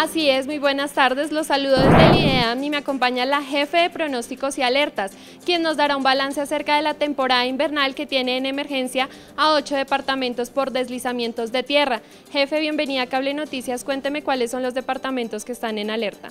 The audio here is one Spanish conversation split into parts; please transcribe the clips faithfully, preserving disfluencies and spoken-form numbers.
Así es, muy buenas tardes, los saludo desde el IDEAM y me acompaña la jefe de pronósticos y alertas, quien nos dará un balance acerca de la temporada invernal que tiene en emergencia a ocho departamentos por deslizamientos de tierra. Jefe, bienvenida a Cable Noticias, cuénteme cuáles son los departamentos que están en alerta.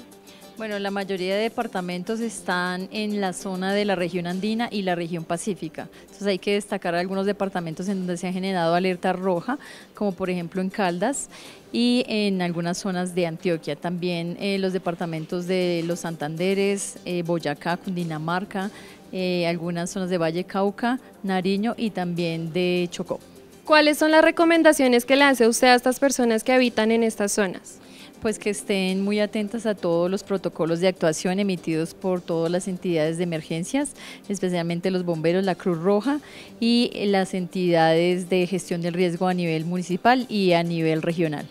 Bueno, la mayoría de departamentos están en la zona de la región andina y la región pacífica. Entonces hay que destacar algunos departamentos en donde se ha generado alerta roja, como por ejemplo en Caldas y en algunas zonas de Antioquia. También eh, los departamentos de Los Santanderes, eh, Boyacá, Cundinamarca, eh, algunas zonas de Valle Cauca, Nariño y también de Chocó. ¿Cuáles son las recomendaciones que le hace usted a estas personas que habitan en estas zonas? Pues que estén muy atentas a todos los protocolos de actuación emitidos por todas las entidades de emergencias, especialmente los bomberos, la Cruz Roja y las entidades de gestión del riesgo a nivel municipal y a nivel regional.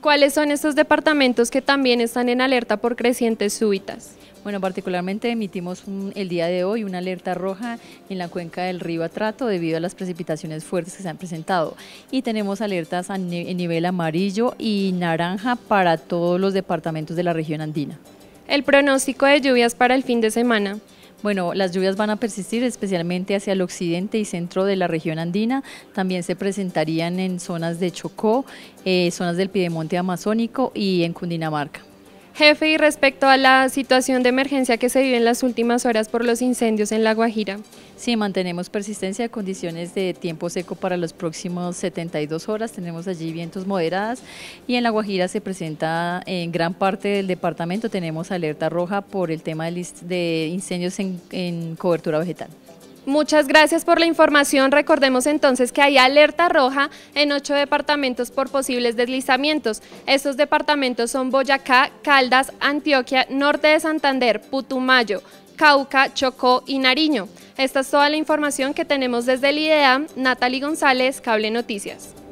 ¿Cuáles son estos departamentos que también están en alerta por crecientes súbitas? Bueno, particularmente emitimos un, el día de hoy una alerta roja en la cuenca del río Atrato debido a las precipitaciones fuertes que se han presentado, y tenemos alertas a ni, en nivel amarillo y naranja para todos los departamentos de la región andina. El pronóstico de lluvias para el fin de semana. Bueno, las lluvias van a persistir especialmente hacia el occidente y centro de la región andina, también se presentarían en zonas de Chocó, eh, zonas del Piedemonte Amazónico y en Cundinamarca. Jefe, y respecto a la situación de emergencia que se vive en las últimas horas por los incendios en La Guajira. Sí, mantenemos persistencia de condiciones de tiempo seco para los próximos setenta y dos horas, tenemos allí vientos moderadas y en La Guajira se presenta en gran parte del departamento, tenemos alerta roja por el tema de incendios en, en cobertura vegetal. Muchas gracias por la información. Recordemos entonces que hay alerta roja en ocho departamentos por posibles deslizamientos. Estos departamentos son Boyacá, Caldas, Antioquia, Norte de Santander, Putumayo, Cauca, Chocó y Nariño. Esta es toda la información que tenemos desde el IDEAM. Natalia González, Cable Noticias.